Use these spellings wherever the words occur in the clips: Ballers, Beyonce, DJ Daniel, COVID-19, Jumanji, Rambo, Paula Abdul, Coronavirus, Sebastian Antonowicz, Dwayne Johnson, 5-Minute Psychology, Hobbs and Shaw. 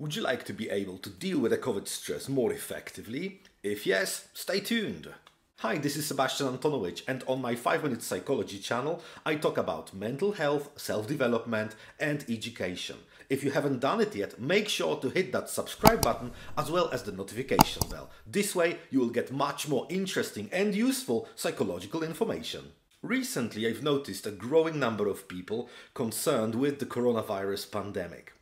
Would you like to be able to deal with the COVID stress more effectively? If yes, stay tuned! Hi, this is Sebastian Antonowicz, and on my 5-Minute Psychology channel I talk about mental health, self-development and education. If you haven't done it yet, make sure to hit that subscribe button as well as the notification bell. This way you will get much more interesting and useful psychological information. Recently I've noticed a growing number of people concerned with the coronavirus pandemic.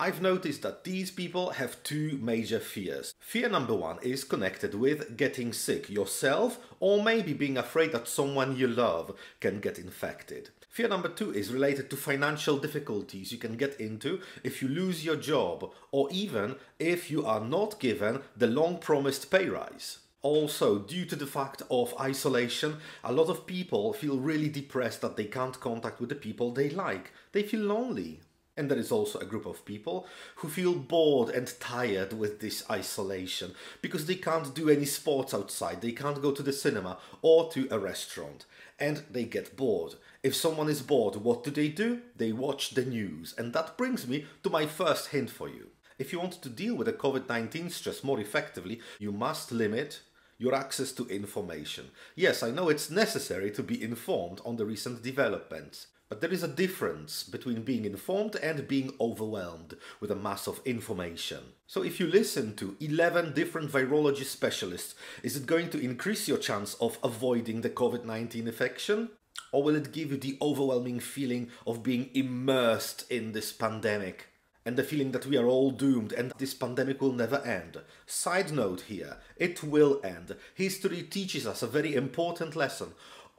I've noticed that these people have two major fears. Fear number one is connected with getting sick yourself, or maybe being afraid that someone you love can get infected. Fear number two is related to financial difficulties you can get into if you lose your job, or even if you are not given the long-promised pay rise. Also, due to the fact of isolation, a lot of people feel really depressed that they can't contact with the people they like. They feel lonely. And there is also a group of people who feel bored and tired with this isolation because they can't do any sports outside, they can't go to the cinema or to a restaurant, and they get bored. If someone is bored, what do? They watch the news. And that brings me to my first hint for you. If you want to deal with the COVID-19 stress more effectively, you must limit your access to information. Yes, I know it's necessary to be informed on the recent developments. But there is a difference between being informed and being overwhelmed with a mass of information. So if you listen to 11 different virology specialists, is it going to increase your chance of avoiding the COVID-19 infection? Or will it give you the overwhelming feeling of being immersed in this pandemic? And the feeling that we are all doomed and this pandemic will never end. Side note here, it will end. History teaches us a very important lesson.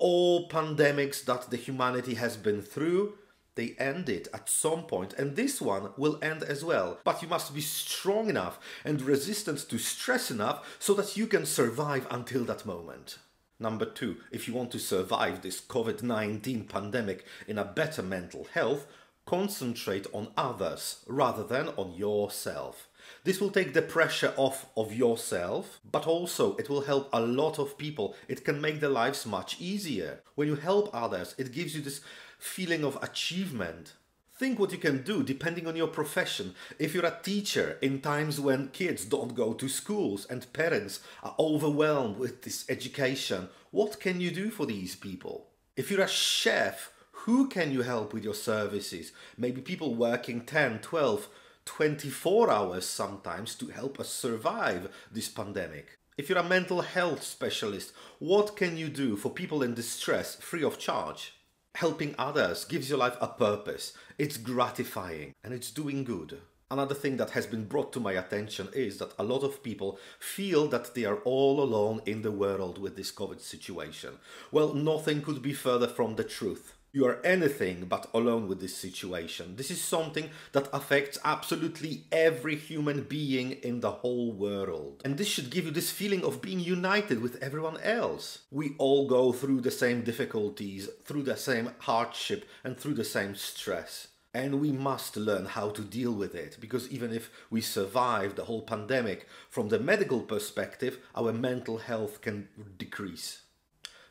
All pandemics that the humanity has been through, they ended at some point, and this one will end as well. But you must be strong enough and resistant to stress enough so that you can survive until that moment. Number two, if you want to survive this COVID-19 pandemic in a better mental health, concentrate on others rather than on yourself. This will take the pressure off of yourself, but also it will help a lot of people. It can make their lives much easier. When you help others, it gives you this feeling of achievement. Think what you can do depending on your profession. If you're a teacher in times when kids don't go to schools and parents are overwhelmed with this education, what can you do for these people? If you're a chef, who can you help with your services? Maybe people working 10, 12, 24 hours sometimes to help us survive this pandemic. If you're a mental health specialist, what can you do for people in distress free of charge? Helping others gives your life a purpose. It's gratifying and it's doing good. Another thing that has been brought to my attention is that a lot of people feel that they are all alone in the world with this COVID situation. Well, nothing could be further from the truth. You are anything but alone with this situation. This is something that affects absolutely every human being in the whole world. And this should give you this feeling of being united with everyone else. We all go through the same difficulties, through the same hardship, and through the same stress. And we must learn how to deal with it, because even if we survive the whole pandemic, from the medical perspective, our mental health can decrease.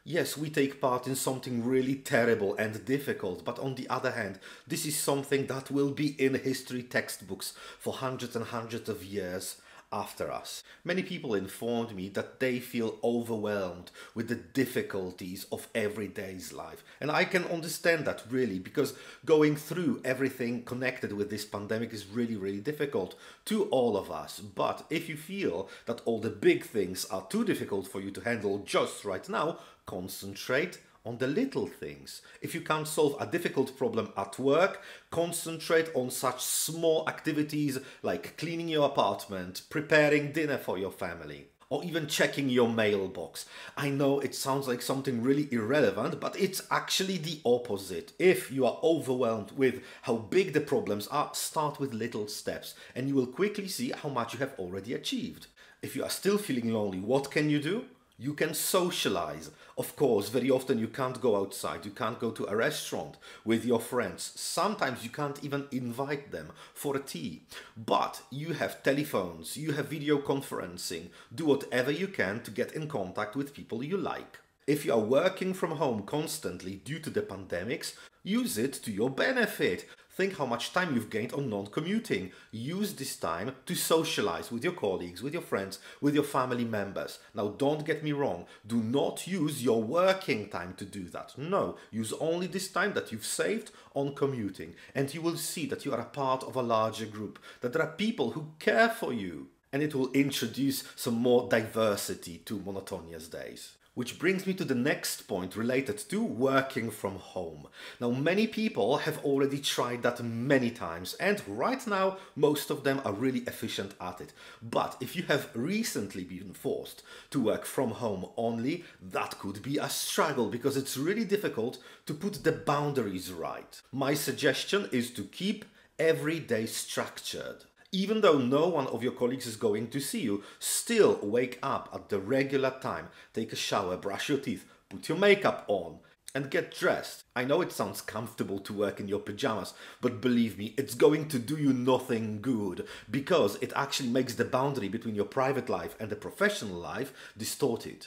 Yes, we take part in something really terrible and difficult, but on the other hand, this is something that will be in history textbooks for hundreds and hundreds of years after us. Many people informed me that they feel overwhelmed with the difficulties of everyday's life. And I can understand that really, because going through everything connected with this pandemic is really, really difficult to all of us. But if you feel that all the big things are too difficult for you to handle just right now, concentrate on the little things. If you can't solve a difficult problem at work, concentrate on such small activities like cleaning your apartment, preparing dinner for your family, or even checking your mailbox. I know it sounds like something really irrelevant, but it's actually the opposite. If you are overwhelmed with how big the problems are, start with little steps, and you will quickly see how much you have already achieved. If you are still feeling lonely, what can you do? You can socialize. Of course, very often you can't go outside, you can't go to a restaurant with your friends. Sometimes you can't even invite them for a tea. But you have telephones, you have video conferencing. Do whatever you can to get in contact with people you like. If you are working from home constantly due to the pandemics, use it to your benefit. Think how much time you've gained on non-commuting. Use this time to socialize with your colleagues, with your friends, with your family members. Now, don't get me wrong. Do not use your working time to do that. No, use only this time that you've saved on commuting. And you will see that you are a part of a larger group, that there are people who care for you. And it will introduce some more diversity to monotonous days. Which brings me to the next point related to working from home. Now, many people have already tried that many times, and right now, most of them are really efficient at it. But if you have recently been forced to work from home only, that could be a struggle because it's really difficult to put the boundaries right. My suggestion is to keep every day structured. Even though no one of your colleagues is going to see you, still wake up at the regular time, take a shower, brush your teeth, put your makeup on, and get dressed. I know it sounds comfortable to work in your pajamas, but believe me, it's going to do you nothing good, because it actually makes the boundary between your private life and the professional life distorted.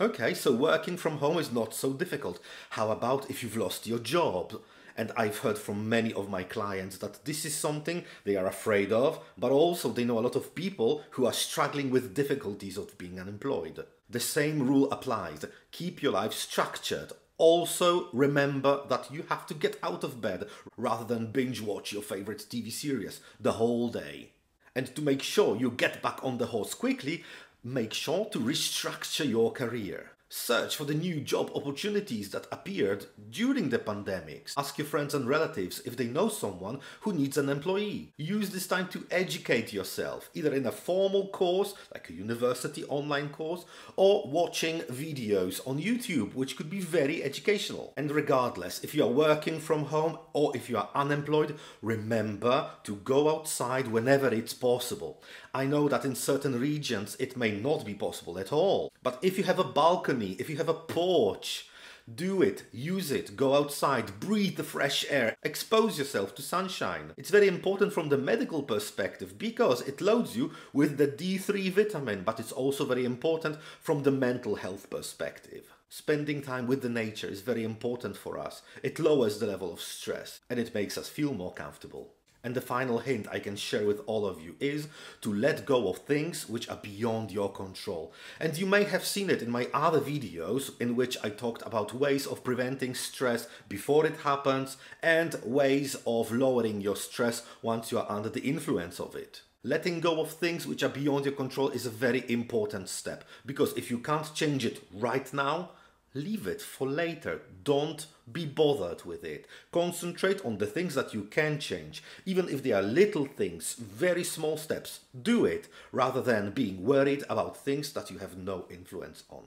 Okay, so working from home is not so difficult. How about if you've lost your job? And I've heard from many of my clients that this is something they are afraid of, but also they know a lot of people who are struggling with difficulties of being unemployed. The same rule applies. Keep your life structured. Also, remember that you have to get out of bed rather than binge watch your favorite TV series the whole day. And to make sure you get back on the horse quickly, make sure to restructure your career. Search for the new job opportunities that appeared during the pandemics. Ask your friends and relatives if they know someone who needs an employee. Use this time to educate yourself, either in a formal course, like a university online course, or watching videos on YouTube, which could be very educational. And regardless, if you are working from home or if you are unemployed, remember to go outside whenever it's possible. I know that in certain regions it may not be possible at all, but if you have a balcony, if you have a porch, do it, use it, go outside, breathe the fresh air, expose yourself to sunshine. It's very important from the medical perspective because it loads you with the D3 vitamin, but it's also very important from the mental health perspective. Spending time with the nature is very important for us. It lowers the level of stress and it makes us feel more comfortable. And the final hint I can share with all of you is to let go of things which are beyond your control. And you may have seen it in my other videos in which I talked about ways of preventing stress before it happens and ways of lowering your stress once you are under the influence of it. Letting go of things which are beyond your control is a very important step because if you can't change it right now, leave it for later. Don't be bothered with it. Concentrate on the things that you can change. Even if they are little things, very small steps, do it rather than being worried about things that you have no influence on.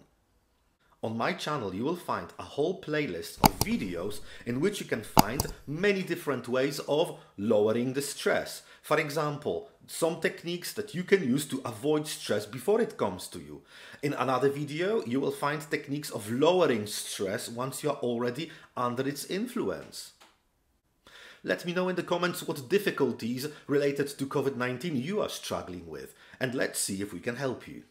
On my channel, you will find a whole playlist of videos in which you can find many different ways of lowering the stress. For example, some techniques that you can use to avoid stress before it comes to you. In another video, you will find techniques of lowering stress once you are already under its influence. Let me know in the comments what difficulties related to COVID-19 you are struggling with, and let's see if we can help you.